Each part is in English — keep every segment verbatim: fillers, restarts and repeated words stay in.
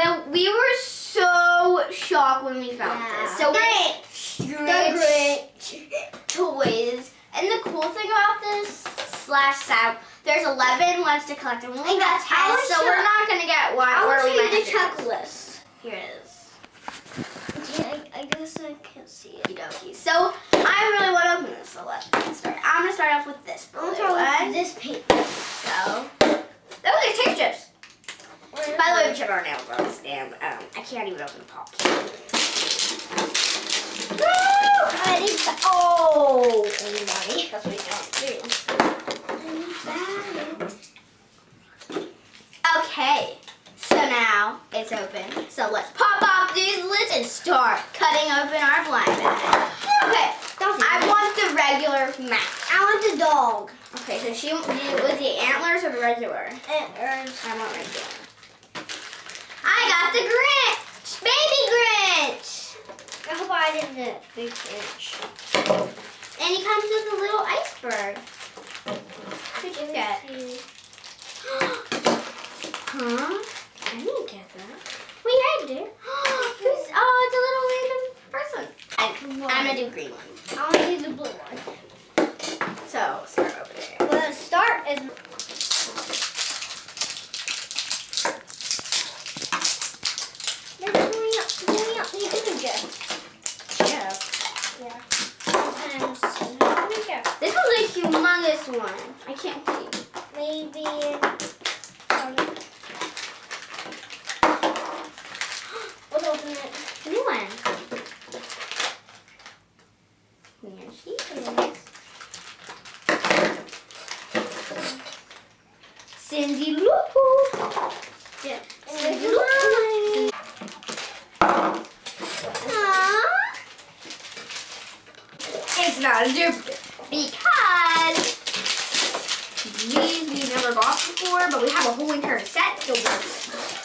Well, we were so shocked when we found yeah. this. So Grinch. Grinch. The Grinch toys. And the cool thing about this slash sound, there's eleven ones to collect, and we only got ten, so we're not gonna get one. I will show you the checklist. Here it is. Okay, I, I guess I can't see it. So I really want to open this, so let's start. I'm gonna start off with this blue one. This paper. So, oh, there's tape strips. By the way, we chip our nail gloves, and um, I can't even open the pop can. Oh, anybody? That's what we don't do. Okay, so now it's open. So let's pop off these lids and start cutting open our blind bag. Okay, I want the regular Max. I want the dog. Okay, so she was the antlers or the regular? Antlers. I want regular. I got the Grinch! Baby Grinch! I hope I did the big Grinch. And he comes with a little iceberg. What'd you get? Huh? I didn't get that. We had to. Who's, oh, it's a little random person. I, I'm going to do green one. I want to do the blue one. So, start over there. Well, the start is... one. I can't see. Maybe. Um, let's open it. New one. Here she is. Cindy Lou Who. Yeah. Cindy Lou Who. Aww. It's not a duplicate because these we never bought before, but we have a whole entire set, so we're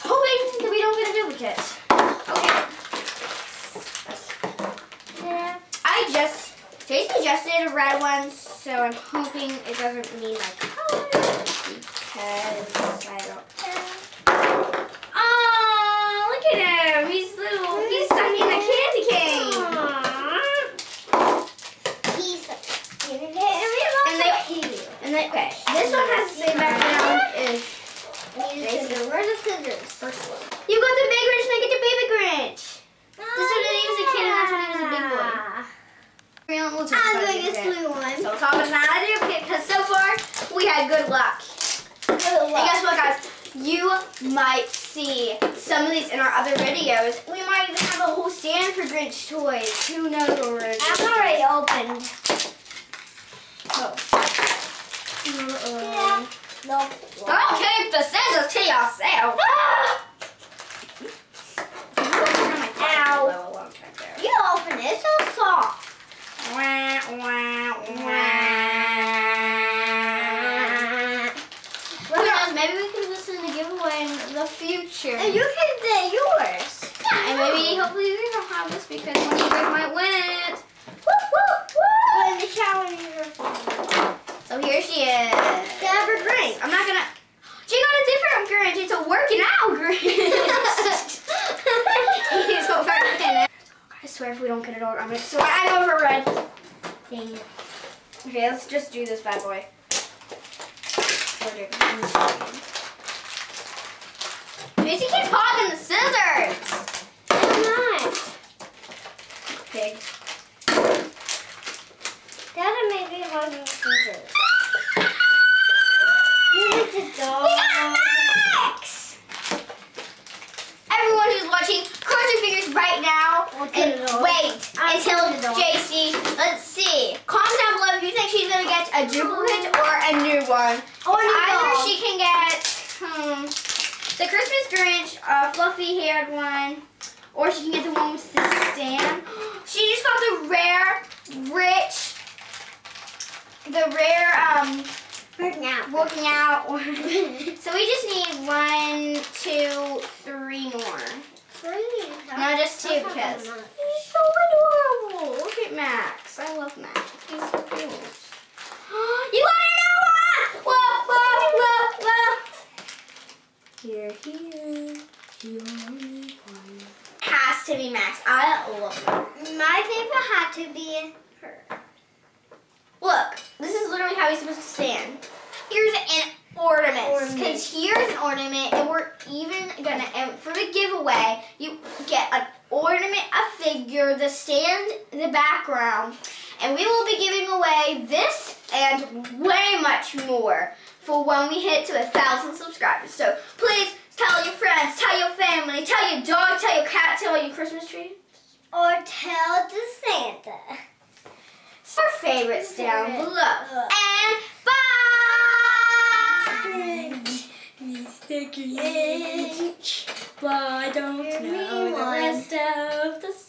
hoping that we don't get a duplicate. Okay. Yeah. I just, Jay suggested a red one, so I'm hoping it doesn't mean my color, because I don't care. Oh, look at him. He's little, he's stuck in a candy cane. Aww. He's stuck in a candy cane. And they, okay. This one has the same background as the where's the scissors? First one. You got the big Grinch and I get the baby Grinch. Oh, this one yeah. he was a kid and that's one he was a big boy. I'm doing this blue one. So it's always not a duplicate because so far we had good luck. Good luck. And guess what, guys? You might see some of these in our other videos. We might even have a whole stand for Grinch toys. Who knows what we're doing? I've already opened. Oh. Yeah. No. Don't keep the scissors to yourself. Ah! Ow. You open it, it's so soft. Wah, wah, wah. Who knows, maybe we can listen to the giveaway in the future. And you can get yours. Yeah, and maybe hopefully we don't have this because one of you guys might win it. Woo, woo, woo. In the shower. So here she is. Never Grinch. I'm not gonna. She got a different Grinch. It's a working out Grinch. He's so freaking. I swear if we don't get it all, I'm gonna swear I'm over red. Dang it. Okay, let's just do this bad boy. Macy keeps hogging the scissors. I'm not. Pig. Dad made me hogging the scissors. We got Max! Everyone who's watching, cross your fingers right now and wait until J C. Let's see. Comment down below if you think she's gonna get a duplicate or a new one. Either she can get hmm, the Christmas Grinch, uh, fluffy-haired one, or she can get the one with the stand. She just got the rare, rich, the rare um. Working out. Working out. So we just need one, two, three more. Three? No, just two because he's so adorable. Look at Max. I love Max. He's so cool. You want to know what? Whoa, whoa, whoa, whoa. Here he is. You only one. Has to be Max. I love it. My favorite had to be her. Look, this is literally how he's supposed to stand. Here's an ornament. Because here's an ornament, and we're even gonna, and for the giveaway, you get an ornament, a figure, the stand, the background, and we will be giving away this and way much more for when we hit to a thousand subscribers. So please tell your friends, tell your family, tell your dog, tell your cat, tell your Christmas tree, or tell the Santa. Our favorites down below. And bye. Mister Grinch, but I don't know the rest of the.